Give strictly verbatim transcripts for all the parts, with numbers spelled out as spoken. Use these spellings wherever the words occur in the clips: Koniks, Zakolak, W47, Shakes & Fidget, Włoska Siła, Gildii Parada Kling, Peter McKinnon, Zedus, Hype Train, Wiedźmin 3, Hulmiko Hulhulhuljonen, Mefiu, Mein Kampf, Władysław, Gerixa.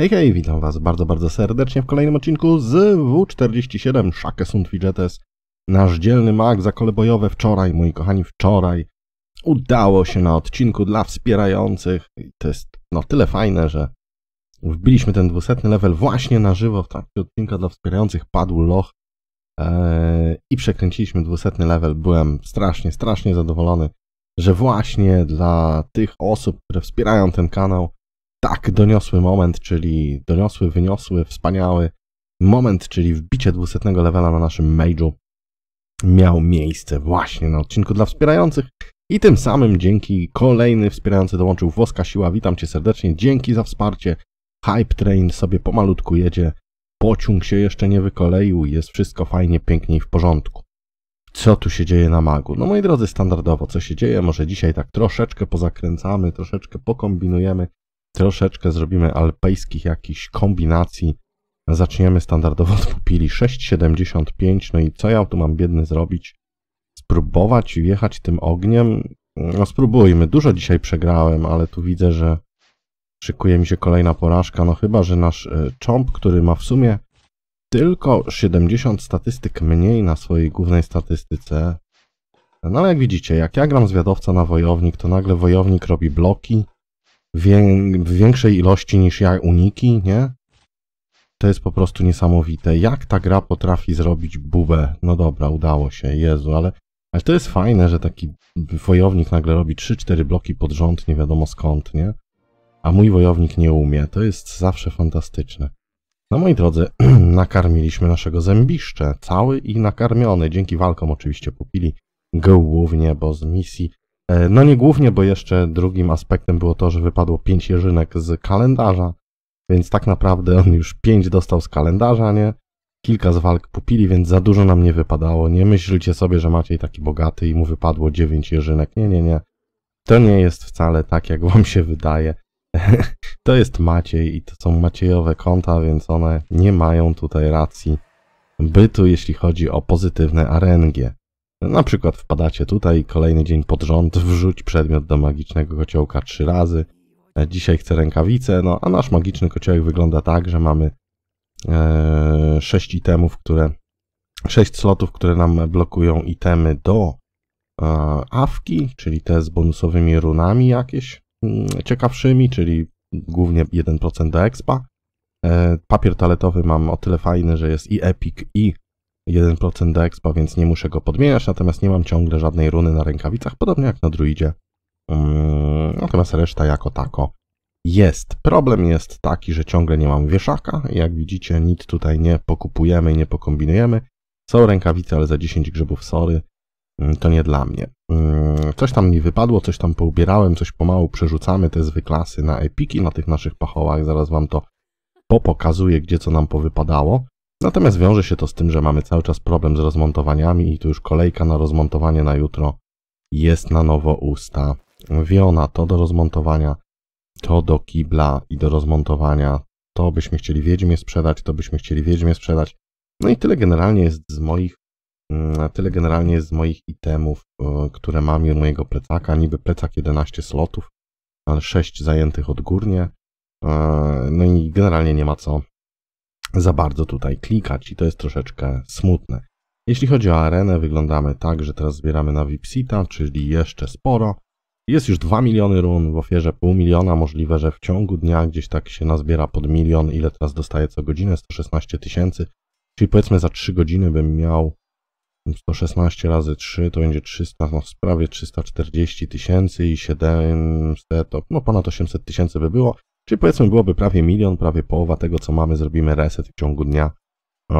Hej, hej, witam was bardzo, bardzo serdecznie w kolejnym odcinku z W czterdzieści siedem Shakes und Fidgetes. Nasz dzielny mag za kole bojowe wczoraj, moi kochani, wczoraj udało się na odcinku dla wspierających. I to jest no tyle fajne, że wbiliśmy ten dwusetny level właśnie na żywo w trakcie odcinka dla wspierających. Padł loch yy, i przekręciliśmy dwusetny level. Byłem strasznie, strasznie zadowolony, że właśnie dla tych osób, które wspierają ten kanał, tak, doniosły moment, czyli doniosły, wyniosły, wspaniały moment, czyli wbicie dwusetnego levela na naszym mage'u miał miejsce właśnie na odcinku dla wspierających i tym samym dzięki kolejny wspierający dołączył Włoska Siła. Witam cię serdecznie, dzięki za wsparcie. Hype Train sobie pomalutku jedzie, pociąg się jeszcze nie wykoleił, jest wszystko fajnie, pięknie i w porządku. Co tu się dzieje na magu? No moi drodzy, standardowo co się dzieje, może dzisiaj tak troszeczkę pozakręcamy, troszeczkę pokombinujemy, troszeczkę zrobimy alpejskich jakichś kombinacji. Zaczniemy standardowo od pupili sześć siedemdziesiąt pięć. No i co ja tu mam biedny zrobić? Spróbować wjechać tym ogniem? No spróbujmy. Dużo dzisiaj przegrałem, ale tu widzę, że szykuje mi się kolejna porażka. No chyba, że nasz Chomp, który ma w sumie tylko siedemdziesiąt statystyk mniej na swojej głównej statystyce. No ale jak widzicie, jak ja gram z wiadowca na wojownik, to nagle wojownik robi bloki w większej ilości niż ja uniki, nie? To jest po prostu niesamowite. Jak ta gra potrafi zrobić bubę? No dobra, udało się, Jezu, ale, ale to jest fajne, że taki wojownik nagle robi trzy cztery bloki pod rząd, nie wiadomo skąd, nie? A mój wojownik nie umie. To jest zawsze fantastyczne. No moi drodzy, nakarmiliśmy naszego zębiszcze, cały i nakarmiony. Dzięki walkom oczywiście pupili, głównie, bo z misji. No nie głównie, bo jeszcze drugim aspektem było to, że wypadło pięć jeżynek z kalendarza, więc tak naprawdę on już pięć dostał z kalendarza, nie? Kilka z walk pupili, więc za dużo nam nie wypadało. Nie myślcie sobie, że Maciej taki bogaty i mu wypadło dziewięć jeżynek. Nie, nie, nie. To nie jest wcale tak, jak wam się wydaje. To jest Maciej i to są Maciejowe konta, więc one nie mają tutaj racji bytu, jeśli chodzi o pozytywne arengie. Na przykład wpadacie tutaj, kolejny dzień pod rząd, wrzuć przedmiot do magicznego kociołka trzy razy. Dzisiaj chcę rękawice, no a nasz magiczny kociołek wygląda tak, że mamy e, sześć itemów, które, sześć slotów, które nam blokują itemy do e, awki, czyli te z bonusowymi runami jakieś m, ciekawszymi, czyli głównie jeden procent do expa. E, papier toaletowy mam o tyle fajny, że jest i epic, i jeden procent do expa, więc nie muszę go podmieniać, natomiast nie mam ciągle żadnej runy na rękawicach, podobnie jak na druidzie. Hmm, natomiast reszta jako tako jest. Problem jest taki, że ciągle nie mam wieszaka. Jak widzicie, nic tutaj nie pokupujemy i nie pokombinujemy. Są rękawice, ale za dziesięć grzybów, sorry, hmm, to nie dla mnie. Hmm, coś tam mi wypadło, coś tam poubierałem, coś pomału przerzucamy te zły klasy na epiki na tych naszych pachołach. Zaraz wam to popokazuję, gdzie co nam powypadało. Natomiast wiąże się to z tym, że mamy cały czas problem z rozmontowaniami i tu już kolejka na rozmontowanie na jutro jest na nowo ustawiona. To do rozmontowania, to do kibla i do rozmontowania. To byśmy chcieli Wiedźmie sprzedać, to byśmy chcieli Wiedźmie sprzedać. No i tyle generalnie jest z moich, tyle generalnie jest z moich itemów, które mam i od mojego plecaka. Niby plecak jedenaście slotów, ale sześć zajętych odgórnie. No i generalnie nie ma co za bardzo tutaj klikać i to jest troszeczkę smutne. Jeśli chodzi o arenę, wyglądamy tak, że teraz zbieramy na V I P-sita, czyli jeszcze sporo. Jest już dwa miliony run, w ofierze pół miliona, możliwe, że w ciągu dnia gdzieś tak się nazbiera pod milion, ile teraz dostaję co godzinę, sto szesnaście tysięcy. Czyli powiedzmy za trzy godziny bym miał sto szesnaście razy trzy, to będzie trzysta, no prawie trzysta czterdzieści tysięcy i siedemset, no ponad osiemset tysięcy by było. Czyli powiedzmy byłoby prawie milion, prawie połowa tego co mamy, zrobimy reset w ciągu dnia,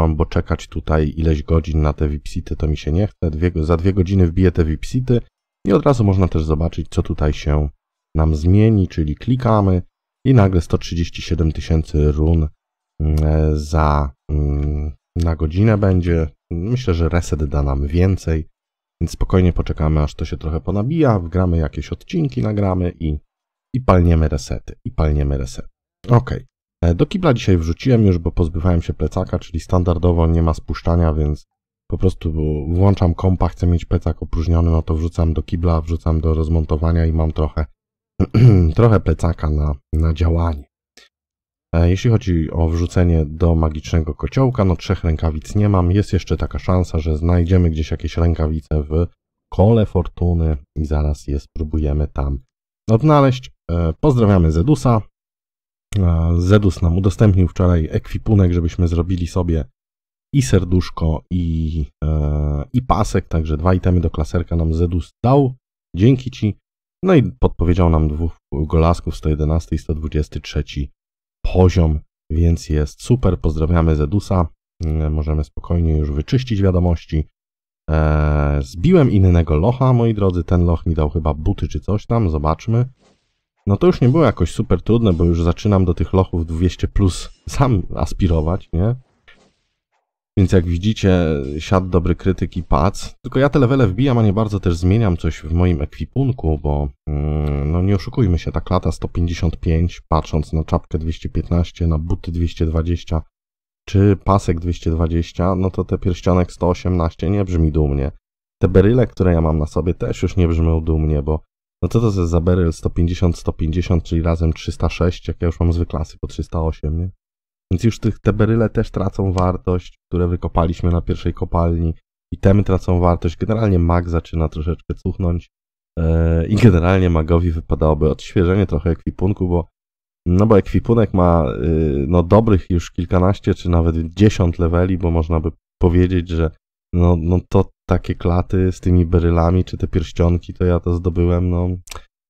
bo czekać tutaj ileś godzin na te V I P-sity to mi się nie chce. Dwie, za dwie godziny wbiję te V I P-sity i od razu można też zobaczyć co tutaj się nam zmieni, czyli klikamy i nagle sto trzydzieści siedem tysięcy run za na godzinę będzie. Myślę, że reset da nam więcej, więc spokojnie poczekamy aż to się trochę ponabija, wgramy jakieś odcinki, nagramy i I palniemy resety, i palniemy resety. Ok, do kibla dzisiaj wrzuciłem już, bo pozbywałem się plecaka, czyli standardowo nie ma spuszczania, więc po prostu włączam kompa, chcę mieć plecak opróżniony, no to wrzucam do kibla, wrzucam do rozmontowania i mam trochę, trochę plecaka na, na działanie. Jeśli chodzi o wrzucenie do magicznego kociołka, no trzech rękawic nie mam. Jest jeszcze taka szansa, że znajdziemy gdzieś jakieś rękawice w kole fortuny i zaraz je spróbujemy tam odnaleźć. Pozdrawiamy Zedusa. Zedus nam udostępnił wczoraj ekwipunek, żebyśmy zrobili sobie i serduszko, i, i pasek, także dwa itemy do klaserka nam Zedus dał. Dzięki Ci. No i podpowiedział nam dwóch golasków, sto jedenaście i sto dwadzieścia trzy poziom, więc jest super. Pozdrawiamy Zedusa. Możemy spokojnie już wyczyścić wiadomości. Eee, zbiłem innego locha, moi drodzy. Ten loch mi dał chyba buty czy coś tam. Zobaczmy. No to już nie było jakoś super trudne, bo już zaczynam do tych lochów dwieście plus sam aspirować, nie? Więc jak widzicie, siad dobry krytyk i pac. Tylko ja te levele wbijam, a nie bardzo też zmieniam coś w moim ekwipunku, bo mm, no nie oszukujmy się, ta klata sto pięćdziesiąt pięć, patrząc na czapkę dwieście piętnaście, na buty dwieście dwadzieścia, czy pasek dwieście dwadzieścia, no to te pierścionek sto osiemnaście nie brzmi dumnie. Te beryle, które ja mam na sobie, też już nie brzmią dumnie, bo no co to jest za beryl sto pięćdziesiąt sto pięćdziesiąt, czyli razem trzysta sześć, jak ja już mam z wyklasy po trzysta osiem, nie? Więc już tych, te beryle też tracą wartość, które wykopaliśmy na pierwszej kopalni. Itemy tracą wartość. Generalnie mag zaczyna troszeczkę cuchnąć. Yy, I generalnie magowi wypadałoby odświeżenie trochę ekwipunku, bo no bo ekwipunek ma yy, no dobrych już kilkanaście czy nawet dziesiąt leveli, bo można by powiedzieć, że no, no to takie klaty z tymi berylami czy te pierścionki, to ja to zdobyłem, no,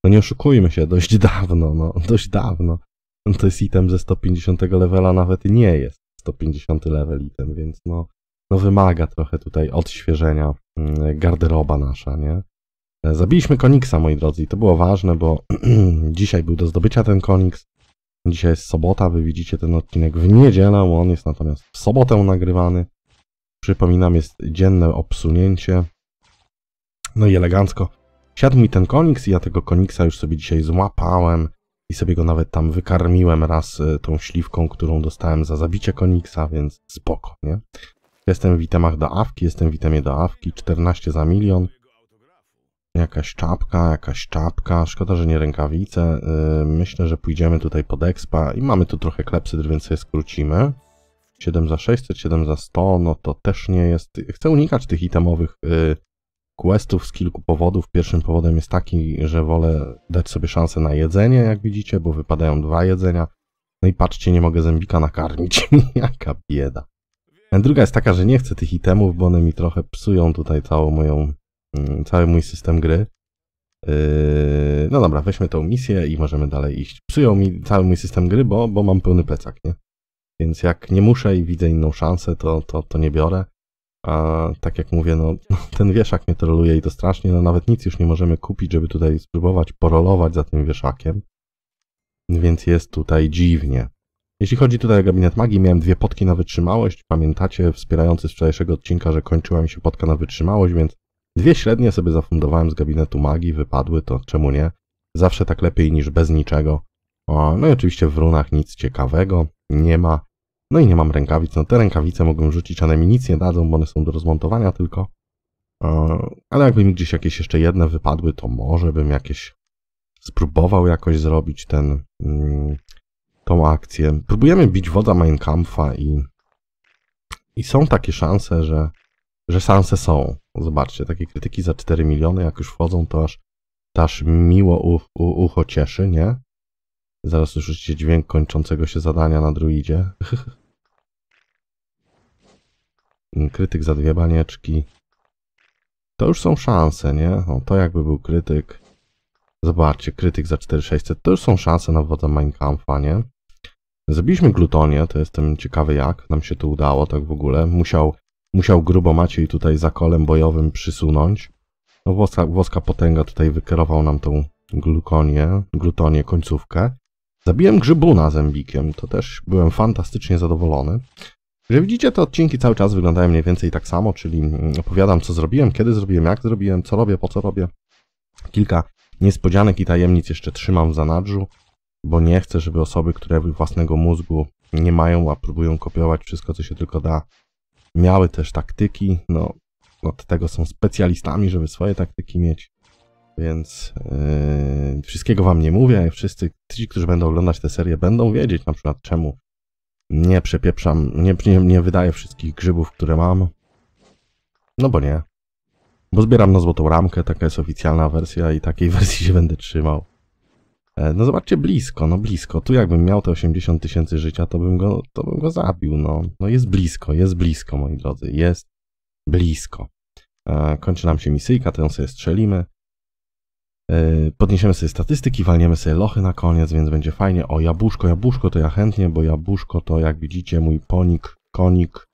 no nie oszukujmy się, dość dawno, no dość dawno. To jest item ze sto pięćdziesiątego levela, nawet nie jest sto pięćdziesiąty level item, więc no, no wymaga trochę tutaj odświeżenia garderoba nasza, nie? Zabiliśmy Koniksa, moi drodzy, i to było ważne, bo dzisiaj był do zdobycia ten Koniks. Dzisiaj jest sobota, wy widzicie ten odcinek w niedzielę, on jest natomiast w sobotę nagrywany. Przypominam, jest dzienne obsunięcie. No i elegancko siadł mi ten Koniks i ja tego Koniksa już sobie dzisiaj złapałem. I sobie go nawet tam wykarmiłem raz tą śliwką, którą dostałem za zabicie Koniksa, więc spoko, nie? Jestem w itemach do awki, jestem w itemie do awki, czternaście za milion. Jakaś czapka, jakaś czapka, szkoda, że nie rękawice. Yy, myślę, że pójdziemy tutaj pod expa i mamy tu trochę klepsydr, więc sobie skrócimy. siedem za sześćset, siedem za sto, no to też nie jest... Chcę unikać tych itemowych... Yy, questów z kilku powodów. Pierwszym powodem jest taki, że wolę dać sobie szansę na jedzenie, jak widzicie, bo wypadają dwa jedzenia. No i patrzcie, nie mogę zębika nakarmić. Jaka bieda. A druga jest taka, że nie chcę tych itemów, bo one mi trochę psują tutaj całą moją, cały mój system gry. Yy, no dobra, weźmy tą misję i możemy dalej iść. Psują mi cały mój system gry, bo, bo mam pełny plecak, nie? Więc jak nie muszę i widzę inną szansę, to, to, to nie biorę. A tak jak mówię, no ten wieszak mnie troluje i to strasznie, no nawet nic już nie możemy kupić, żeby tutaj spróbować porolować za tym wieszakiem, więc jest tutaj dziwnie. Jeśli chodzi tutaj o gabinet magii, miałem dwie potki na wytrzymałość, pamiętacie wspierający z wczorajszego odcinka, że kończyła mi się potka na wytrzymałość, więc dwie średnie sobie zafundowałem z gabinetu magii, wypadły, to czemu nie? Zawsze tak lepiej niż bez niczego. O, no i oczywiście w runach nic ciekawego nie ma. No i nie mam rękawic, no te rękawice mogłem rzucić, one mi nic nie dadzą, bo one są do rozmontowania tylko. Ale jakby mi gdzieś jakieś jeszcze jedne wypadły, to może bym jakieś spróbował jakoś zrobić ten, tą akcję. Próbujemy bić wodza Mein Kampfa i, i są takie szanse, że, że szanse są. Zobaczcie, takie krytyki za cztery miliony, jak już wchodzą, to aż, to aż miło u, u, ucho cieszy, nie? Zaraz usłyszycie dźwięk kończącego się zadania na druidzie. Krytyk za dwie banieczki. To już są szanse, nie? O, to jakby był krytyk. Zobaczcie, krytyk za cztery tysiące sześćset. To już są szanse na wodza Mein Kampfa, nie? Zabiliśmy glutonię, to jestem ciekawy jak nam się to udało, tak w ogóle. Musiał, musiał grubo Maciej tutaj za kolem bojowym przysunąć. No, włoska, włoska potęga tutaj wykierował nam tą glukonię, glutonię, końcówkę. Zabiłem grzybuna zębikiem, to też byłem fantastycznie zadowolony. Że widzicie, te odcinki cały czas wyglądają mniej więcej tak samo, czyli opowiadam co zrobiłem, kiedy zrobiłem, jak zrobiłem, co robię, po co robię. Kilka niespodzianek i tajemnic jeszcze trzymam w zanadrzu, bo nie chcę, żeby osoby, które własnego mózgu nie mają, a próbują kopiować wszystko, co się tylko da, miały też taktyki. No, od tego są specjalistami, żeby swoje taktyki mieć. Więc yy, wszystkiego wam nie mówię. Wszyscy ci, którzy będą oglądać tę serię, będą wiedzieć na przykład, czemu nie przepieprzam, nie, nie, nie wydaję wszystkich grzybów, które mam. No bo nie. Bo zbieram na złotą ramkę, taka jest oficjalna wersja i takiej wersji się będę trzymał. No zobaczcie, blisko, no blisko. Tu jakbym miał te osiemdziesiąt tysięcy życia, to bym go, to bym go zabił, no. No jest blisko, jest blisko, moi drodzy, jest blisko. E, kończy nam się misyjka, tę sobie strzelimy. E, podniesiemy sobie statystyki, walniemy sobie lochy na koniec, więc będzie fajnie. O, jabłuszko, jabłuszko to ja chętnie, bo jabłuszko to, jak widzicie, mój ponik, konik,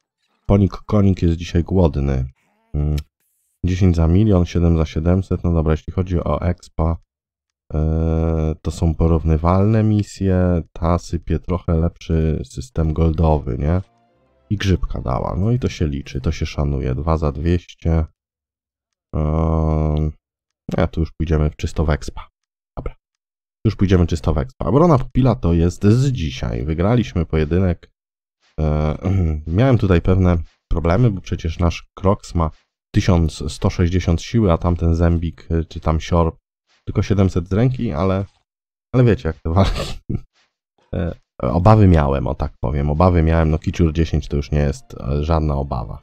ponik, konik jest dzisiaj głodny. Mm. dziesięć za milion, siedem za siedemset, no dobra, jeśli chodzi o expa, to są porównywalne misje, ta sypie trochę lepszy system goldowy, nie? I grzybka dała, no i to się liczy, to się szanuje, dwa za dwieście. Ja tu już pójdziemy czysto w expa. Dobra, tu już pójdziemy czysto w expa. Obrona pupila to jest z dzisiaj, wygraliśmy pojedynek. Miałem tutaj pewne problemy, bo przecież nasz Kroks ma tysiąc sto sześćdziesiąt siły, a tamten zębik, czy tam siorb, tylko siedemset z ręki, ale, ale wiecie jak te walki. Obawy miałem, o tak powiem, obawy miałem, no kiciur dziesięć to już nie jest żadna obawa.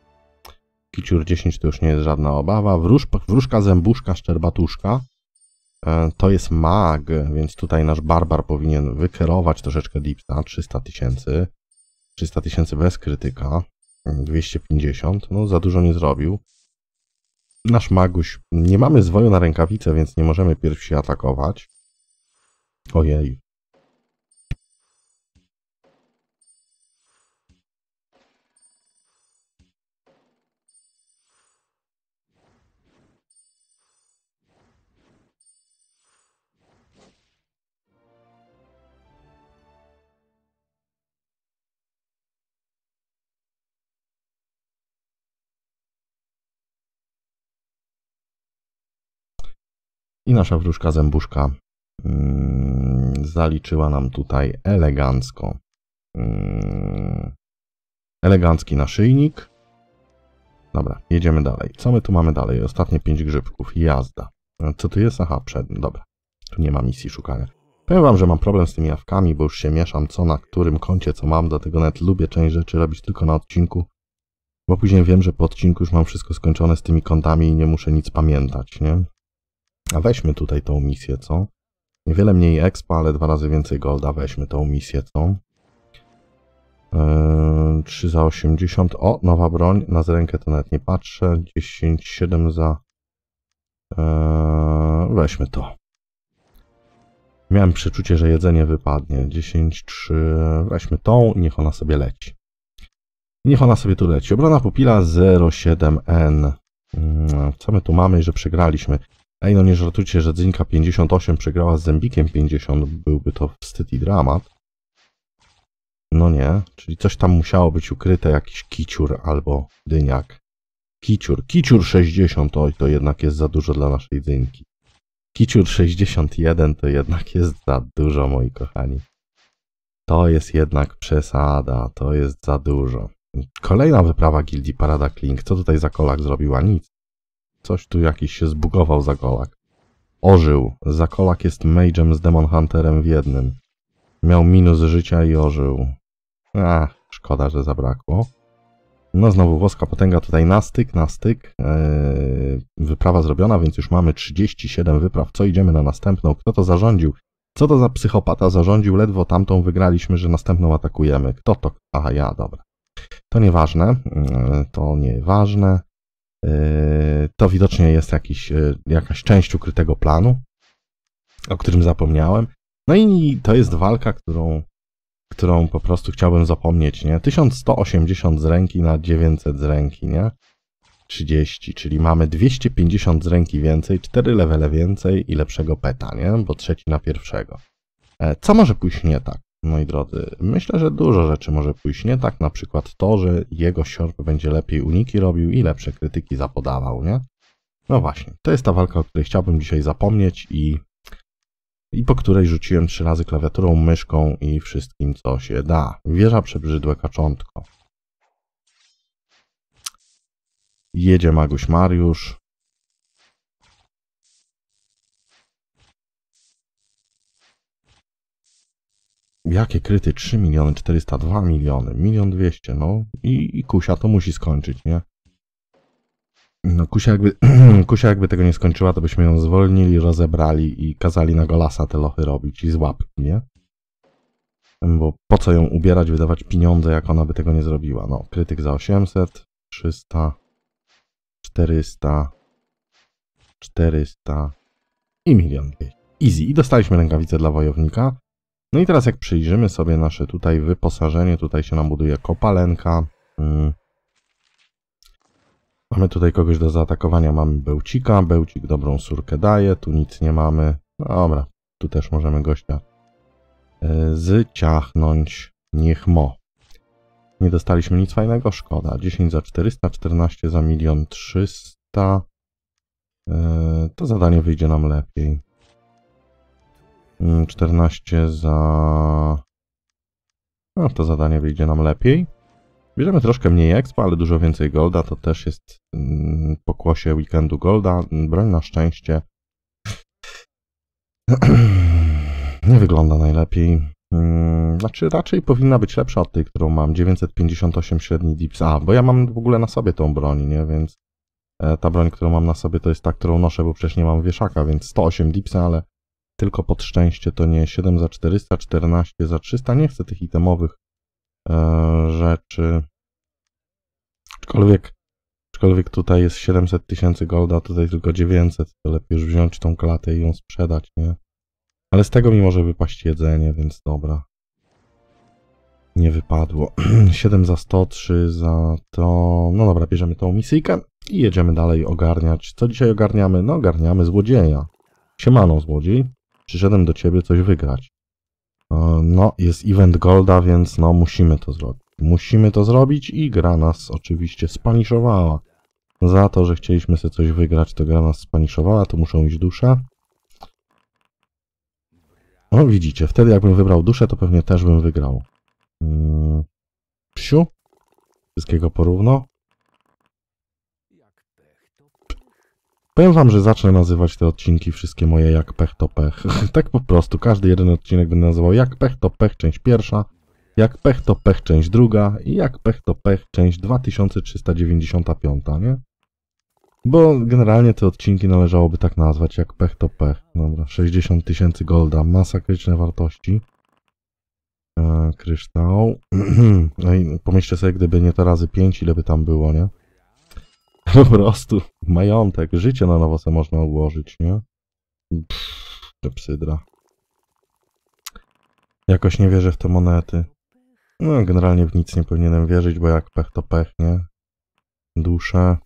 Kiciur dziesięć to już nie jest żadna obawa. Wróż, wróżka, zębuszka, szczerbatuszka. To jest mag, więc tutaj nasz barbar powinien wykierować troszeczkę dipsa, trzysta tysięcy. trzysta tysięcy bez krytyka, dwieście pięćdziesiąt, no za dużo nie zrobił. Nasz maguś, nie mamy zwoju na rękawice, więc nie możemy pierwsi atakować. Ojej. I nasza wróżka zębuszka yy, zaliczyła nam tutaj elegancko. Yy, elegancki naszyjnik. Dobra, jedziemy dalej. Co my tu mamy dalej? Ostatnie pięć grzybków. Jazda. Co tu jest? Aha, przedni. Dobra. Tu nie ma misji szukania. Powiem wam, że mam problem z tymi jawkami, bo już się mieszam co na którym koncie, co mam. Dlatego nawet lubię część rzeczy robić tylko na odcinku. Bo później wiem, że po odcinku już mam wszystko skończone z tymi kontami i nie muszę nic pamiętać, nie? A weźmy tutaj tą misję, co? Niewiele mniej expa, ale dwa razy więcej golda. Weźmy tą misję, co? Yy, trzy za osiemdziesiąt. O, nowa broń. Na zrękę to nawet nie patrzę. dziesięć, siedem za... Yy, weźmy to. Miałem przeczucie, że jedzenie wypadnie. dziesięć, trzy... Weźmy tą i niech ona sobie leci. Niech ona sobie tu leci. Obrona pupila zero siedem N. Yy, co my tu mamy i że przegraliśmy? Ej, no nie żartujcie, że Dzinka pięćdziesiąt osiem przegrała z Zębikiem pięćdziesiąt, byłby to wstyd i dramat. No nie, czyli coś tam musiało być ukryte, jakiś kiciur albo dyniak. Kiciur, kiciur sześćdziesiąt, oj, to jednak jest za dużo dla naszej Dzinki. Kiciur sześćdziesiąt jeden to jednak jest za dużo, moi kochani. To jest jednak przesada, to jest za dużo. Kolejna wyprawa Gildii Parada Kling, co tutaj za kolak zrobiła? Nic. Coś tu jakiś się zbugował Zakolak. Ożył. Zakolak jest mage'em z Demon Hunterem w jednym. Miał minus życia i ożył. Ach, szkoda, że zabrakło. No znowu włoska potęga tutaj na styk, na styk. Yy, wyprawa zrobiona, więc już mamy trzydzieści siedem wypraw. Co, idziemy na następną? Kto to zarządził? Co to za psychopata zarządził? Ledwo tamtą wygraliśmy, że następną atakujemy. Kto to? Aha, ja, dobra. To nieważne. Yy, to nieważne. To widocznie jest jakiś, jakaś część ukrytego planu, o którym zapomniałem. No i to jest walka, którą, którą po prostu chciałbym zapomnieć, nie? tysiąc sto osiemdziesiąt z ręki na dziewięćset z ręki, nie? trzydzieści, czyli mamy dwieście pięćdziesiąt z ręki więcej, cztery levele więcej i lepszego peta, nie? Bo trzeci na pierwszego. Co może pójść nie tak, moi drodzy? Myślę, że dużo rzeczy może pójść nie tak, na przykład to, że jego siorb będzie lepiej uniki robił i lepsze krytyki zapodawał, nie? No właśnie, to jest ta walka, o której chciałbym dzisiaj zapomnieć i, i po której rzuciłem trzy razy klawiaturą, myszką i wszystkim, co się da. Wieża przebrzydłe kaczątko. Jedzie Maguś Mariusz. Jakie kryty? trzy miliony, czterysta dwa miliony, milion dwieście, no i, i Kusia to musi skończyć, nie? No Kusia jakby, Kusia jakby tego nie skończyła, to byśmy ją zwolnili, rozebrali i kazali na golasa te lochy robić i z łapki, nie? Bo po co ją ubierać, wydawać pieniądze, jak ona by tego nie zrobiła? No, krytyk za osiemset, trzysta, czterysta, czterysta i milion dwieście. Easy. I dostaliśmy rękawice dla wojownika. No i teraz jak przyjrzymy sobie nasze tutaj wyposażenie, tutaj się nam buduje kopalenka. Hmm. Mamy tutaj kogoś do zaatakowania, mamy bełcika, bełcik dobrą surkę daje, tu nic nie mamy. Dobra, tu też możemy gościa zciachnąć, niech mo. Nie dostaliśmy nic fajnego, szkoda. dziesięć za czterysta, czternaście za milion trzysta. To zadanie wyjdzie nam lepiej. czternaście za... No, to zadanie wyjdzie nam lepiej. Bierzemy troszkę mniej expa, ale dużo więcej golda. To też jest pokłosie weekendu golda. Broń na szczęście nie wygląda najlepiej. Znaczy raczej powinna być lepsza od tej, którą mam. dziewięćset pięćdziesiąt osiem średni dips. A, bo ja mam w ogóle na sobie tą broń, nie? Więc ta broń, którą mam na sobie, to jest ta, którą noszę, bo przecież nie mam wieszaka, więc sto osiem dipsa, ale tylko pod szczęście to nie. siedem za czterysta, czternaście za trzysta. Nie chcę tych itemowych e, rzeczy. Aczkolwiek, aczkolwiek tutaj jest siedemset tysięcy golda, tutaj tylko dziewięćset. To lepiej już wziąć tą klatę i ją sprzedać, nie? Ale z tego mi może wypaść jedzenie, więc dobra. Nie wypadło. siedem za sto, trzy za to... No dobra, bierzemy tą misyjkę i jedziemy dalej ogarniać. Co dzisiaj ogarniamy? No ogarniamy złodzieja. Siemano, złodziej. Przyszedłem do ciebie coś wygrać. No, jest event golda, więc no musimy to zrobić. Musimy to zrobić i gra nas oczywiście spaniszowała. Za to, że chcieliśmy sobie coś wygrać, to gra nas spaniszowała, to muszą iść dusze. No widzicie, wtedy jakbym wybrał duszę, to pewnie też bym wygrał. Hmm. Psiu? Wszystkiego porówno? Powiem wam, że zacznę nazywać te odcinki wszystkie moje jak pech to pech. Tak po prostu, każdy jeden odcinek będę nazywał jak pech to pech część pierwsza, jak pech to pech część druga i jak pech to pech część dwa tysiące trzysta dziewięćdziesiąt pięć, nie? Bo generalnie te odcinki należałoby tak nazwać, jak pech to pech. Dobra, sześćdziesiąt tysięcy golda, masakryczne wartości. E, kryształ. No i pomyślcie sobie, gdyby nie to razy pięć, ile by tam było, nie? Po prostu majątek, życie na nowo se można ułożyć, nie? Pff, to psydra. Jakoś nie wierzę w te monety. No, generalnie w nic nie powinienem wierzyć, bo jak pech to pech, nie? Dusze.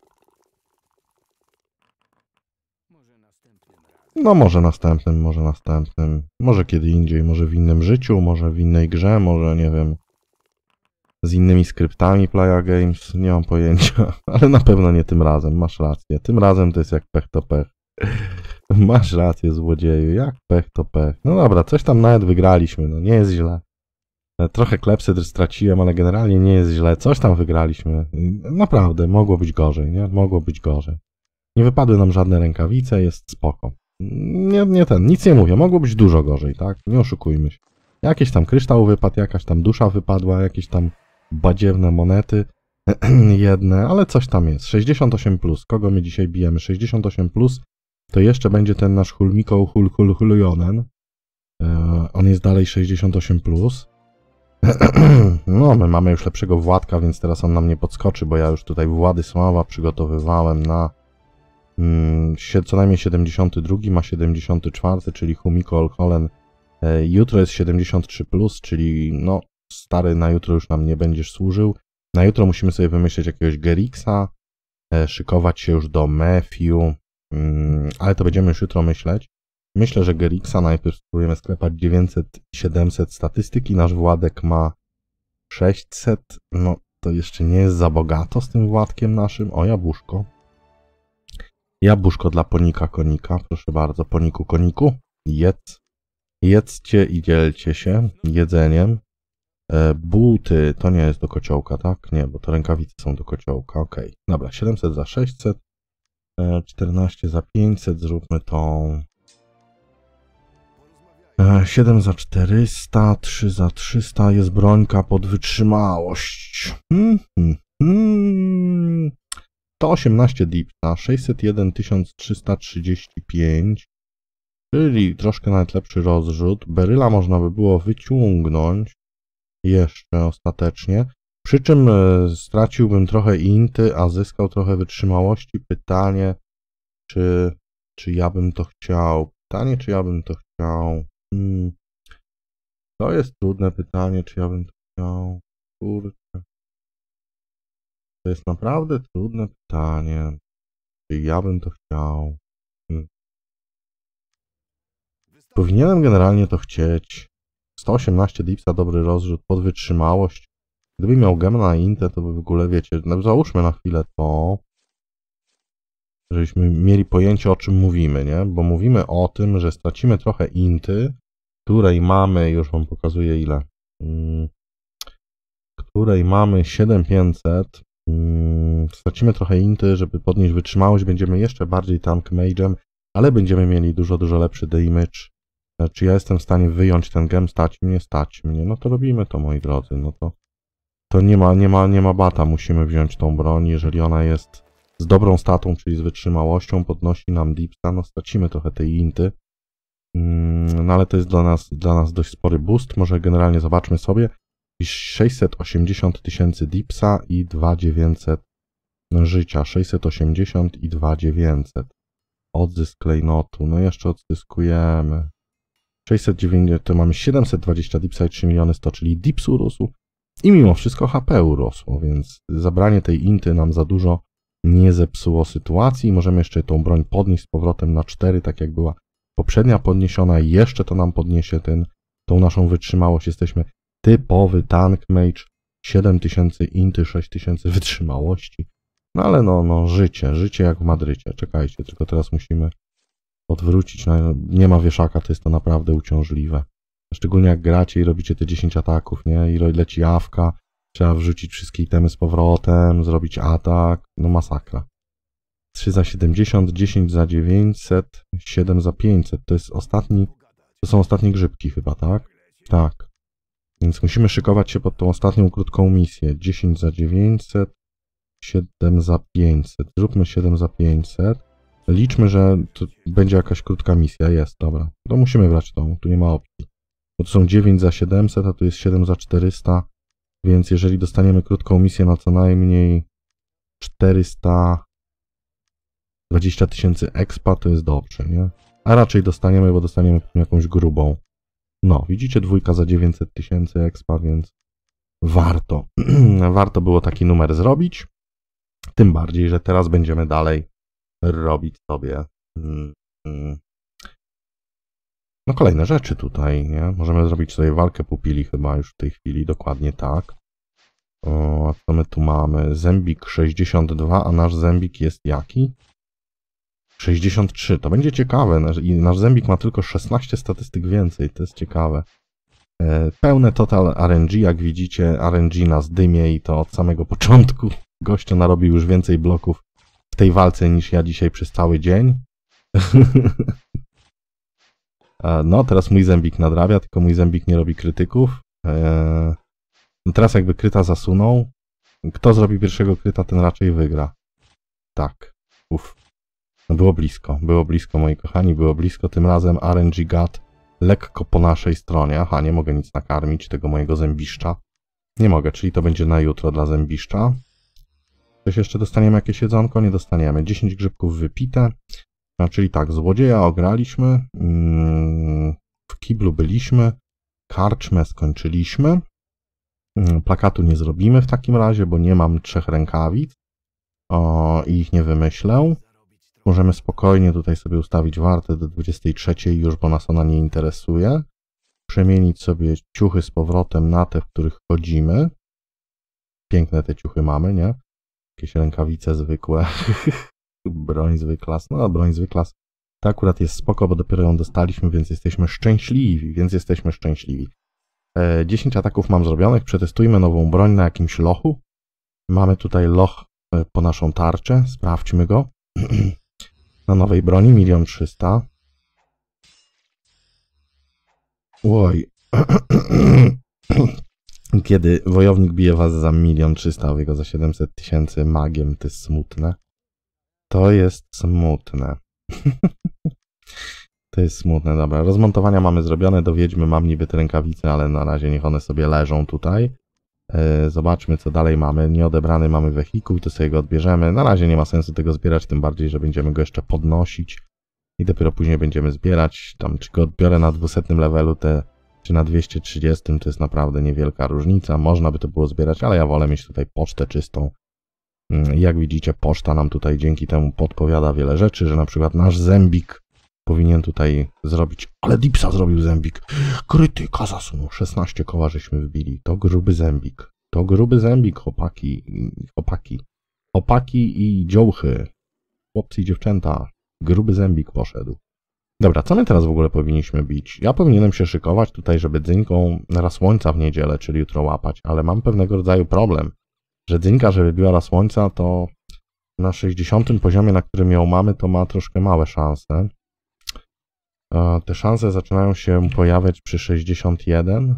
No może następnym, może następnym, może kiedy indziej, może w innym życiu, może w innej grze, może nie wiem, z innymi skryptami Playa Games, nie mam pojęcia, ale na pewno nie tym razem, masz rację, tym razem to jest jak pech to pech, masz rację złodzieju, jak pech to pech, no dobra, coś tam nawet wygraliśmy, no nie jest źle, trochę klepsydr straciłem, ale generalnie nie jest źle, coś tam wygraliśmy, naprawdę, mogło być gorzej, nie, mogło być gorzej, nie wypadły nam żadne rękawice, jest spoko. Nie, nie ten, nic nie mówię, mogło być dużo gorzej, tak? Nie oszukujmy się. Jakiś tam kryształ wypadł, jakaś tam dusza wypadła, jakieś tam badziewne monety, jedne, ale coś tam jest. sześćdziesiąt osiem plus, kogo my dzisiaj bijemy? sześćdziesiąt osiem plus, to jeszcze będzie ten nasz Hulmiko Hulhulhuljonen. Yy, on jest dalej sześćdziesiąt osiem plus. No, my mamy już lepszego Władka, więc teraz on nam nie podskoczy, bo ja już tutaj Władysława przygotowywałem na... Hmm, co najmniej siedemdziesiąt dwa, ma siedemdziesiąt cztery, czyli Hulmiko Hulhulhuljonen. E, jutro jest siedemdziesiąt trzy plus, czyli no stary, na jutro już nam nie będziesz służył. Na jutro musimy sobie wymyśleć jakiegoś Gerixa, e, szykować się już do Mefiu, mm, ale to będziemy już jutro myśleć. Myślę, że Gerixa najpierw spróbujemy sklepać dziewięćset siedemset statystyki, nasz Władek ma sześćset, no to jeszcze nie jest za bogato z tym Władkiem naszym. O, jabłuszko. Jabłuszko dla ponika konika, proszę bardzo, poniku koniku, jedz, jedzcie i dzielcie się jedzeniem. E, buty, to nie jest do kociołka, tak? Nie, bo to rękawice są do kociołka, okej. Okay. Dobra, siedemset za sześćset, e, czternaście za pięćset, zróbmy tą... siedem za czterysta, trzy za trzysta, jest brońka pod wytrzymałość. Hmm, hmm, hmm. sto osiemnaście dipta, sześćset jeden tysiąc trzysta trzydzieści pięć, czyli troszkę nawet lepszy rozrzut. Beryla można by było wyciągnąć jeszcze ostatecznie. Przy czym straciłbym trochę inty, a zyskał trochę wytrzymałości. Pytanie, czy, czy ja bym to chciał? Pytanie, czy ja bym to chciał? Hmm. To jest trudne pytanie, czy ja bym to chciał? Kurczę. To jest naprawdę trudne pytanie. Czy ja bym to chciał? Hmm. Powinienem generalnie to chcieć. sto osiemnaście dipsa, dobry rozrzut, pod wytrzymałość. Gdybym miał gem na intę, to by w ogóle, wiecie, no, załóżmy na chwilę to, żebyśmy mieli pojęcie, o czym mówimy, nie? Bo mówimy o tym, że stracimy trochę inty, której mamy, już wam pokazuję ile, hmm, której mamy siedem tysięcy pięćset, hmm, stracimy trochę inty, żeby podnieść wytrzymałość, będziemy jeszcze bardziej tank mage'em, ale będziemy mieli dużo, dużo lepszy damage. Czy ja jestem w stanie wyjąć ten gem, stać mnie, stać mnie, no to robimy to, moi drodzy, no to to nie ma, nie ma, nie ma bata, musimy wziąć tą broń, jeżeli ona jest z dobrą statą, czyli z wytrzymałością, podnosi nam dipsa, no stracimy trochę tej inty, no ale to jest dla nas, dla nas dość spory boost, może generalnie zobaczmy sobie, sześćset osiemdziesiąt tysięcy dipsa i dwa tysiące dziewięćset życia, sześćset osiemdziesiąt i dwa tysiące dziewięćset, odzysk klejnotu, no jeszcze odzyskujemy, sześćset dziewięćdziesiąt, to mamy siedemset dwadzieścia dipsa i trzy miliony sto, czyli dips urósł. I mimo wszystko H P urosło, więc zabranie tej inty nam za dużo nie zepsuło sytuacji. Możemy jeszcze tą broń podnieść z powrotem na cztery, tak jak była poprzednia podniesiona. I jeszcze to nam podniesie ten, tą naszą wytrzymałość. Jesteśmy typowy tank mage, siedem tysięcy inty, sześć tysięcy wytrzymałości. No ale no, no, życie, życie jak w Madrycie. Czekajcie, tylko teraz musimy odwrócić. Nie ma wieszaka, to jest to naprawdę uciążliwe. Szczególnie jak gracie i robicie te dziesięć ataków, nie? I leci awka, trzeba wrzucić wszystkie itemy z powrotem, zrobić atak, no masakra. trzy za siedemdziesiąt, dziesięć za dziewięćset, siedem za pięćset, to jest ostatni, to są ostatnie grzybki chyba, tak? Tak. Więc musimy szykować się pod tą ostatnią krótką misję. dziesięć za dziewięćset, siedem za pięćset, zróbmy siedem za pięćset. Liczmy, że to będzie jakaś krótka misja, jest, dobra. To musimy brać tą, tu nie ma opcji. Bo to są dziewięć za siedemset, a tu jest siedem za czterysta, więc jeżeli dostaniemy krótką misję na co najmniej czterysta dwadzieścia tysięcy expa, to jest dobrze, nie? A raczej dostaniemy, bo dostaniemy jakąś grubą. No, widzicie, dwójka za dziewięćset tysięcy expa, więc warto. Warto było taki numer zrobić, tym bardziej, że teraz będziemy dalej robić sobie... Mm, mm. No kolejne rzeczy tutaj, nie? Możemy zrobić sobie walkę pupili chyba już w tej chwili, dokładnie tak. O, a co my tu mamy? Zębik sześćdziesiąt dwa, a nasz zębik jest jaki? sześćdziesiąt trzy, to będzie ciekawe. Nasz, i nasz zębik ma tylko szesnaście statystyk więcej, to jest ciekawe. E, pełne total R N G, jak widzicie, R N G nas dymie i to od samego początku. Gościa narobił już więcej bloków w tej walce niż ja dzisiaj przez cały dzień. No, teraz mój zębik nadrabia, tylko mój zębik nie robi krytyków. Eee, no teraz jakby kryta zasunął. Kto zrobi pierwszego kryta, ten raczej wygra. Tak. Uff. No było blisko, było blisko, moi kochani, było blisko. Tym razem R N G G A T lekko po naszej stronie. Aha, nie mogę nic nakarmić tego mojego zębiszcza. Nie mogę, czyli to będzie na jutro dla zębiszcza. Coś jeszcze dostaniemy, jakieś jedzonko? Nie dostaniemy. dziesięć grzybków wypite. No, czyli tak, złodzieja ograliśmy, w kiblu byliśmy, karczmę skończyliśmy, plakatu nie zrobimy w takim razie, bo nie mam trzech rękawic i ich nie wymyślę. Możemy spokojnie tutaj sobie ustawić wartę do dwudziestej trzeciej już, bo nas ona nie interesuje. Przemienić sobie ciuchy z powrotem na te, w których chodzimy. Piękne te ciuchy mamy, nie? Jakieś rękawice zwykłe. Broń zwykła, no broń zwykła. Ta akurat jest spoko, bo dopiero ją dostaliśmy, więc jesteśmy szczęśliwi, więc jesteśmy szczęśliwi. E, dziesięć ataków mam zrobionych, przetestujmy nową broń na jakimś lochu. Mamy tutaj loch po naszą tarczę, sprawdźmy go. Na nowej broni milion trzysta. Oj. Kiedy wojownik bije was za milion trzysta, a jego za siedemset tysięcy magiem, to jest smutne. To jest smutne. To jest smutne, dobra. Rozmontowania mamy zrobione, do Wiedźmy mam niby te rękawice, ale na razie niech one sobie leżą tutaj. Yy, zobaczmy, co dalej mamy. Nieodebrany mamy wehikuł, to sobie go odbierzemy. Na razie nie ma sensu tego zbierać, tym bardziej, że będziemy go jeszcze podnosić. I dopiero później będziemy zbierać. Tam, czy go odbiorę na dwusetnym levelu, te, czy na dwieście trzydziestym, to jest naprawdę niewielka różnica. Można by to było zbierać, ale ja wolę mieć tutaj pocztę czystą. Yy, jak widzicie, poczta nam tutaj dzięki temu podpowiada wiele rzeczy, że na przykład nasz zębik powinien tutaj zrobić, ale dipsa zrobił zębik. Krytyka zasunął. szesnaście koła żeśmy wybili. To gruby zębik. To gruby zębik, chłopaki. Chłopaki. Chłopaki i dziołchy. Chłopcy i dziewczęta. Gruby zębik poszedł. Dobra, co my teraz w ogóle powinniśmy bić? Ja powinienem się szykować tutaj, żeby dzyńką raz słońca w niedzielę, czyli jutro łapać, ale mam pewnego rodzaju problem, że dzyńka, żeby biła raz słońca, to na sześćdziesiątym poziomie, na którym ją mamy, to ma troszkę małe szanse. Te szanse zaczynają się pojawiać przy sześćdziesiątym pierwszym.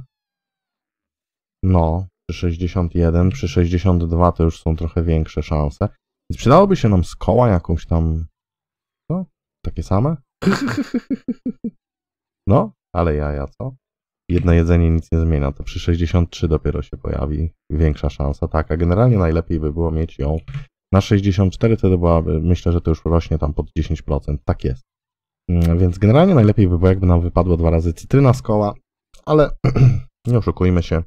No, przy sześćdziesiątym pierwszym, przy sześćdziesiątym drugim to już są trochę większe szanse. Więc przydałoby się nam z koła jakąś tam... No, takie same? No, ale ja, ja co? Jedno jedzenie nic nie zmienia, to przy sześćdziesiątym trzecim dopiero się pojawi większa szansa. Tak, a generalnie najlepiej by było mieć ją na sześćdziesiątym czwartym, wtedy byłaby, myślę, że to już rośnie tam pod dziesięć procent. Tak jest. Więc generalnie najlepiej by było, jakby nam wypadło dwa razy cytryna z koła, ale nie oszukujmy się,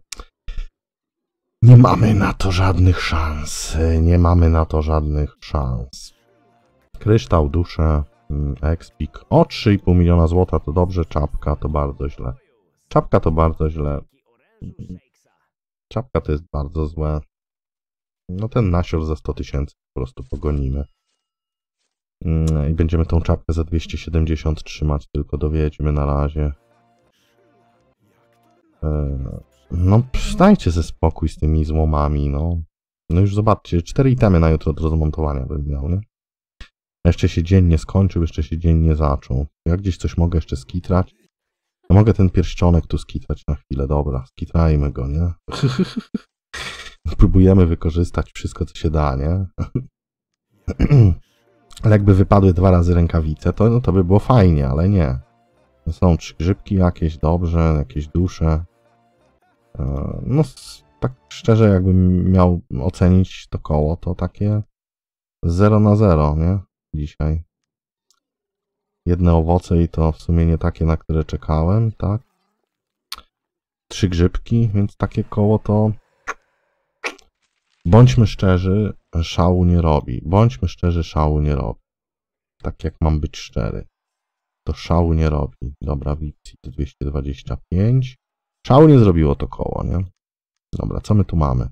nie mamy na to żadnych szans, nie mamy na to żadnych szans. Kryształ, duszę, expik, o trzy i pół miliona złota to dobrze, czapka to bardzo źle. Czapka to bardzo źle, czapka to jest bardzo złe, no ten nasior za sto tysięcy po prostu pogonimy. I będziemy tą czapkę za dwieście siedemdziesiąt trzymać, tylko dowiedźmy na razie. No, dajcie ze spokój z tymi złomami, no. No już zobaczcie, cztery itemy na jutro do rozmontowania bym miał, nie? Jeszcze się dzień nie skończył, jeszcze się dzień nie zaczął. Ja gdzieś coś mogę jeszcze skitrać? No mogę ten pierścionek tu skitrać na chwilę, dobra, skitrajmy go, nie? Próbujemy wykorzystać wszystko, co się da, nie? Ale jakby wypadły dwa razy rękawice, to, no, to by było fajnie, ale nie. Są trzy grzybki jakieś, dobrze, jakieś dusze. No tak szczerze, jakbym miał ocenić to koło, to takie zero na zero, nie? Dzisiaj. Jedne owoce i to w sumie nie takie, na które czekałem, tak? Trzy grzybki, więc takie koło to... Bądźmy szczerzy, szału nie robi. Bądźmy szczerzy, szału nie robi. Tak jak mam być szczery. To szału nie robi. Dobra, Wixi to dwieście dwadzieścia pięć. Szału nie zrobiło to koło, nie? Dobra, co my tu mamy?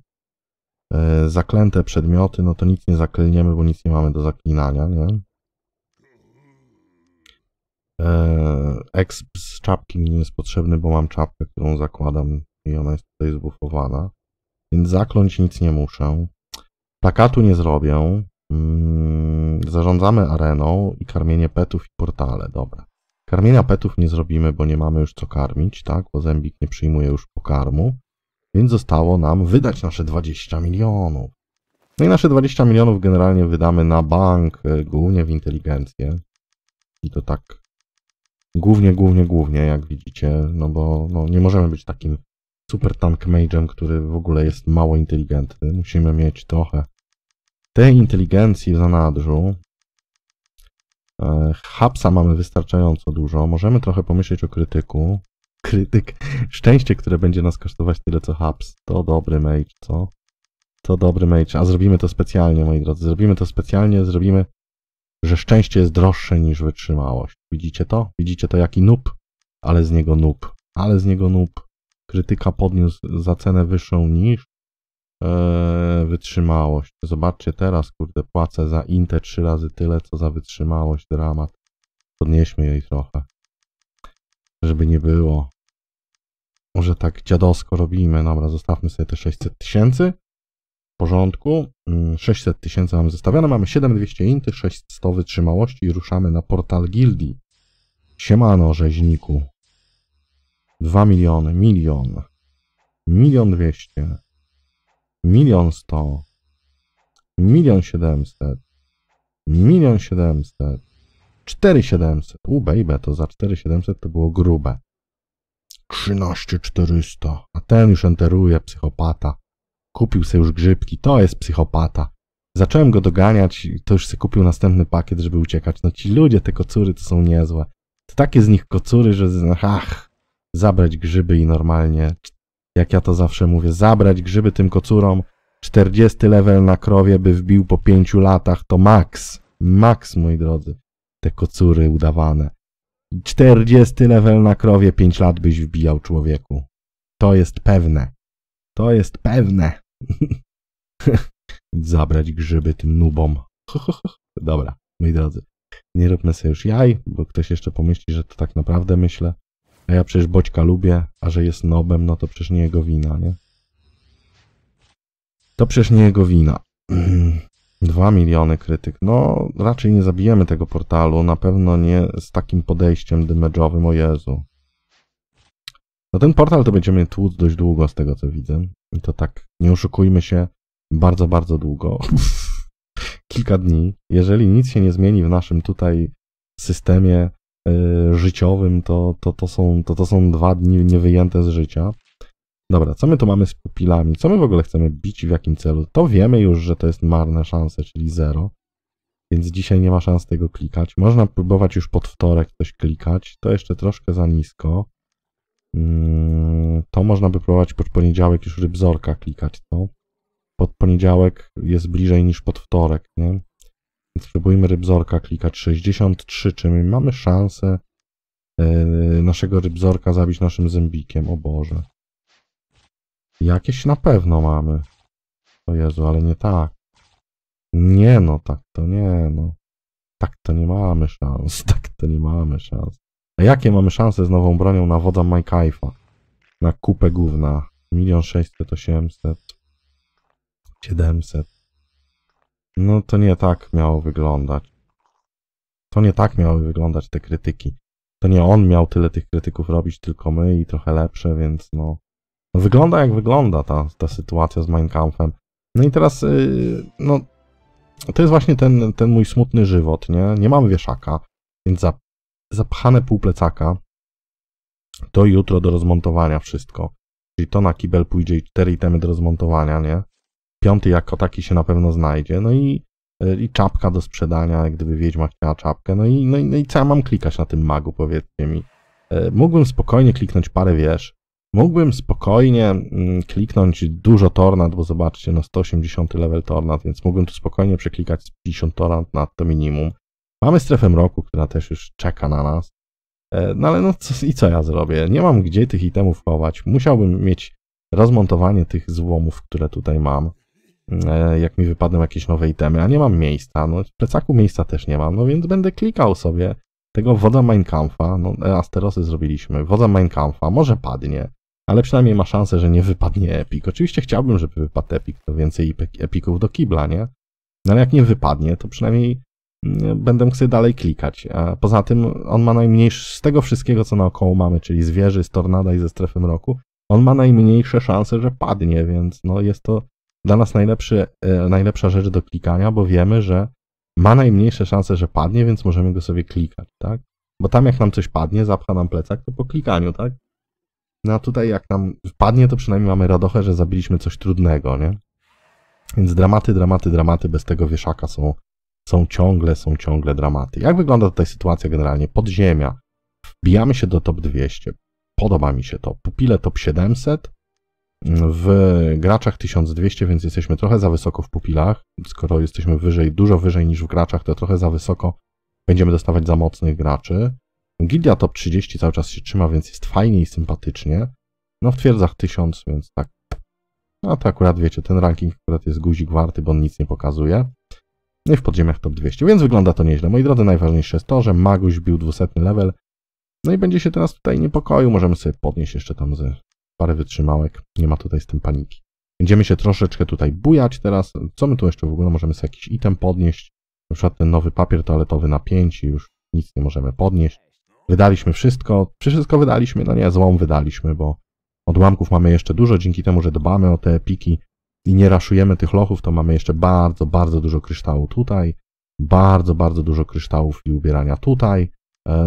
Yy, zaklęte przedmioty, no to nic nie zaklniemy, bo nic nie mamy do zaklinania, nie? Yy, Exp z czapki mi nie jest potrzebny, bo mam czapkę, którą zakładam i ona jest tutaj zbufowana. Więc zakląć nic nie muszę. Plakatu nie zrobię. Mm, zarządzamy areną i karmienie petów i portale. Dobra. Karmienia petów nie zrobimy, bo nie mamy już co karmić, tak? Bo zębik nie przyjmuje już pokarmu. Więc zostało nam wydać nasze dwadzieścia milionów. No i nasze dwadzieścia milionów generalnie wydamy na bank, głównie w inteligencję. I to tak głównie, głównie, głównie, jak widzicie. No bo no, nie możemy być takim super tank mage'em, który w ogóle jest mało inteligentny. Musimy mieć trochę tej inteligencji w zanadrzu. E, hapsa mamy wystarczająco dużo. Możemy trochę pomyśleć o krytyku. Krytyk. Szczęście, które będzie nas kosztować tyle co haps. To dobry mage, co? To dobry mage. A zrobimy to specjalnie, moi drodzy. Zrobimy to specjalnie. Zrobimy, że szczęście jest droższe niż wytrzymałość. Widzicie to? Widzicie to jaki noob? Ale z niego noob. Ale z niego noob. Krytyka podniósł za cenę wyższą niż yy, wytrzymałość. Zobaczcie teraz, kurde, płacę za Intę trzy razy tyle, co za wytrzymałość. Dramat. Podnieśmy jej trochę. Żeby nie było. Może tak dziadowsko robimy. Dobra, zostawmy sobie te sześćset tysięcy. W porządku. sześćset tysięcy mamy zostawione. Mamy siedem tysięcy dwieście Inty, sześćset wytrzymałości i ruszamy na portal gildii. Siemano, rzeźniku. dwa miliony, milion, milion dwieście, milion sto, milion siedemset, milion siedemset, cztery siedemset. U baby, to za cztery siedemset to było grube. Trzynaście czterysta. A ten już enteruje, psychopata. Kupił sobie już grzybki, to jest psychopata. Zacząłem go doganiać i to już sobie kupił następny pakiet, żeby uciekać. No ci ludzie, te kocury to są niezłe. To takie z nich kocury, że ach, zabrać grzyby i normalnie, jak ja to zawsze mówię, zabrać grzyby tym kocurom. czterdziesty level na krowie by wbił po pięciu latach, to max. Max, moi drodzy, te kocury udawane. czterdziesty level na krowie, pięć lat byś wbijał, człowieku. To jest pewne. To jest pewne. Zabrać grzyby tym nubom. Dobra, moi drodzy. Nie róbmy sobie już jaj, bo ktoś jeszcze pomyśli, że to tak naprawdę myślę. A ja przecież Boćka lubię, a że jest nobem, no to przecież nie jego wina, nie? To przecież nie jego wina. dwa miliony krytyk. No, raczej nie zabijemy tego portalu. Na pewno nie z takim podejściem damage'owym, o Jezu. No ten portal to będziemy tłuc dość długo z tego, co widzę. I to tak, nie oszukujmy się, bardzo, bardzo długo. Kilka dni. Jeżeli nic się nie zmieni w naszym tutaj systemie yy, życiowym, to to, to, są, to to są dwa dni niewyjęte z życia. Dobra, co my tu mamy z pupilami? Co my w ogóle chcemy bić i w jakim celu? To wiemy już, że to jest marne szanse, czyli zero. Więc dzisiaj nie ma szans tego klikać. Można próbować już pod wtorek coś klikać. To jeszcze troszkę za nisko. To można by próbować pod poniedziałek już rybzorka klikać, to. Pod poniedziałek jest bliżej niż pod wtorek, nie? Więc spróbujmy rybzorka klikać. sześćdziesiąt trzy, czy my mamy szansę yy, naszego rybzorka zabić naszym zębikiem? O Boże. Jakieś na pewno mamy. O Jezu, ale nie tak. Nie no, tak to nie no. Tak to nie mamy szans, tak to nie mamy szans. A jakie mamy szanse z nową bronią na woda Mike Ifa? Na kupę gówna. milion sześćset, osiemset, siedemset. No to nie tak miało wyglądać. To nie tak miały wyglądać te krytyki. To nie on miał tyle tych krytyków robić, tylko my i trochę lepsze, więc no... no wygląda jak wygląda ta, ta sytuacja z Mein Kampfem. No i teraz, yy, no... to jest właśnie ten, ten mój smutny żywot, nie? Nie mam wieszaka, więc za zapchane pół plecaka, to jutro do rozmontowania wszystko. Czyli to na kibel pójdzie i cztery itemy do rozmontowania, nie? Piąty jako taki się na pewno znajdzie. No i, i czapka do sprzedania, jak gdyby Wiedźma chciała czapkę. No i, no, i, no i co ja mam klikać na tym magu, powiedzcie mi. Mógłbym spokojnie kliknąć parę wież. Mógłbym spokojnie kliknąć dużo tornad, bo zobaczcie, no sto osiemdziesiąty level tornad, więc mógłbym tu spokojnie przeklikać pięćdziesiąt tornad na to minimum. Mamy strefę mroku, która też już czeka na nas. No ale no co, i co ja zrobię? Nie mam gdzie tych itemów chować. Musiałbym mieć rozmontowanie tych złomów, które tutaj mam. Jak mi wypadną jakieś nowe itemy, a nie mam miejsca. No w plecaku miejsca też nie mam, no więc będę klikał sobie tego woda Mein Kampfa. No asterosy zrobiliśmy. Woda Mein Kampfa może padnie, ale przynajmniej ma szansę, że nie wypadnie epik. Oczywiście chciałbym, żeby wypadł epik, to więcej epików do kibla, nie? No ale jak nie wypadnie, to przynajmniej będę mógł sobie dalej klikać. A poza tym on ma najmniejsze z tego wszystkiego, co naokoło mamy, czyli z wieży, z tornada i ze strefy mroku. On ma najmniejsze szanse, że padnie, więc no jest to dla nas najlepszy, e, najlepsza rzecz do klikania, bo wiemy, że ma najmniejsze szanse, że padnie, więc możemy go sobie klikać, tak? Bo tam jak nam coś padnie, zapcha nam plecak, to po klikaniu, tak? No a tutaj jak nam wpadnie, to przynajmniej mamy radochę, że zabiliśmy coś trudnego, nie? Więc dramaty, dramaty, dramaty bez tego wieszaka są Są ciągle, są ciągle dramaty. Jak wygląda tutaj sytuacja generalnie? Podziemia. Wbijamy się do top dwieście. Podoba mi się to. Pupile top siedemset. W graczach tysiąc dwieście, więc jesteśmy trochę za wysoko w pupilach. Skoro jesteśmy wyżej, dużo wyżej niż w graczach, to trochę za wysoko będziemy dostawać za mocnych graczy. Gildia top trzydzieści cały czas się trzyma, więc jest fajnie i sympatycznie. No w twierdzach tysiąc, więc tak. No to akurat wiecie, ten ranking akurat jest guzik warty, bo on nic nie pokazuje. No i w podziemiach top dwieście, więc wygląda to nieźle. Moi drodzy, najważniejsze jest to, że Maguś bił dwusetny level. No i będzie się teraz tutaj niepokoił. Możemy sobie podnieść jeszcze tam ze parę wytrzymałek. Nie ma tutaj z tym paniki. Będziemy się troszeczkę tutaj bujać teraz. Co my tu jeszcze w ogóle? Możemy sobie jakiś item podnieść. Na przykład ten nowy papier toaletowy na pięć i już nic nie możemy podnieść. Wydaliśmy wszystko. Czy wszystko wydaliśmy? No nie, złom wydaliśmy, bo odłamków mamy jeszcze dużo. Dzięki temu, że dbamy o te epiki i nie raszujemy tych lochów, to mamy jeszcze bardzo, bardzo dużo kryształu tutaj. Bardzo, bardzo dużo kryształów i ubierania tutaj.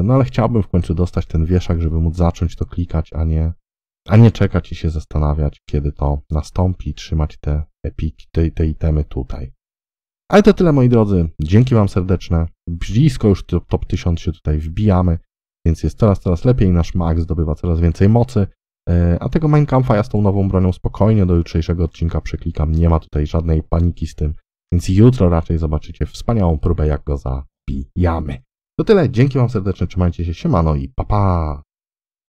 No ale chciałbym w końcu dostać ten wieszak, żeby móc zacząć to klikać, a nie, a nie czekać i się zastanawiać, kiedy to nastąpi i trzymać te epiki, te, te itemy tutaj. Ale to tyle, moi drodzy. Dzięki Wam serdeczne. Blisko już top tysiąc się tutaj wbijamy, więc jest coraz, coraz lepiej. Nasz mag zdobywa coraz więcej mocy. A tego Mein Kampfa ja z tą nową bronią spokojnie do jutrzejszego odcinka przeklikam. Nie ma tutaj żadnej paniki z tym. Więc jutro raczej zobaczycie wspaniałą próbę, jak go zabijamy. To tyle. Dzięki Wam serdecznie. Trzymajcie się. Siemano i pa pa.